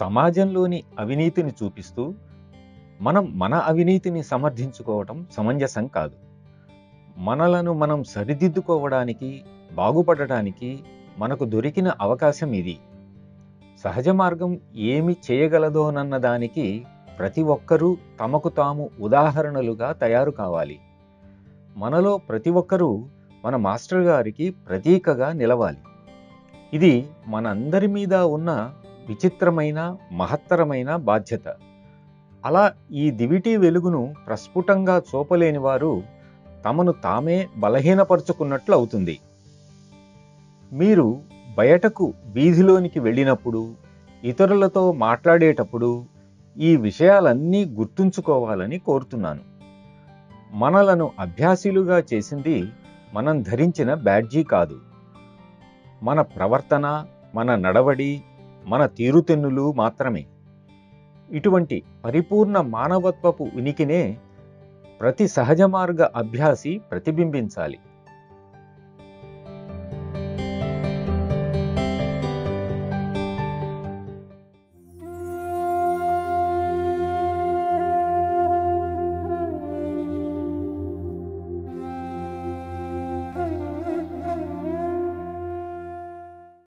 సమాజంలోని అవినీతిని చూపిస్తూ మనం మన అవినీతిని సమర్థించుకోవటం సమంజసం కాదు. మనలను మనం సరిదిద్దుకోవడానికి, బాగుపడటానికి మనకు దొరికిన అవకాశం ఇది. సహజ మార్గం ఏమి చేయగలదోనన్న దానికి ప్రతి ఒక్కరూ తమకు తాము ఉదాహరణలుగా తయారు కావాలి. మనలో ప్రతి ఒక్కరూ మన మాస్టర్ గారికి ప్రతీకగా నిలవాలి. ఇది మనందరి మీద ఉన్న విచిత్రమైన మహత్తరమైన బాధ్యత. అలా ఈ దివిటీ వెలుగును ప్రస్ఫుటంగా చూపలేని వారు తమను తామే బలహీనపరుచుకున్నట్లు అవుతుంది. మీరు బయటకు వీధిలోనికి వెళ్ళినప్పుడు, ఇతరులతో మాట్లాడేటప్పుడు ఈ విషయాలన్నీ గుర్తుంచుకోవాలని కోరుతున్నాను. మనలను అభ్యాసీలుగా చేసింది మనం ధరించిన బ్యాడ్జీ కాదు, మన ప్రవర్తన, మన నడవడి, మన తీరుతెన్నులు మాత్రమే. ఇటువంటి పరిపూర్ణ మానవత్వపు ఉనికినే ప్రతి సహజ మార్గ అభ్యాసి ప్రతిబింబించాలి.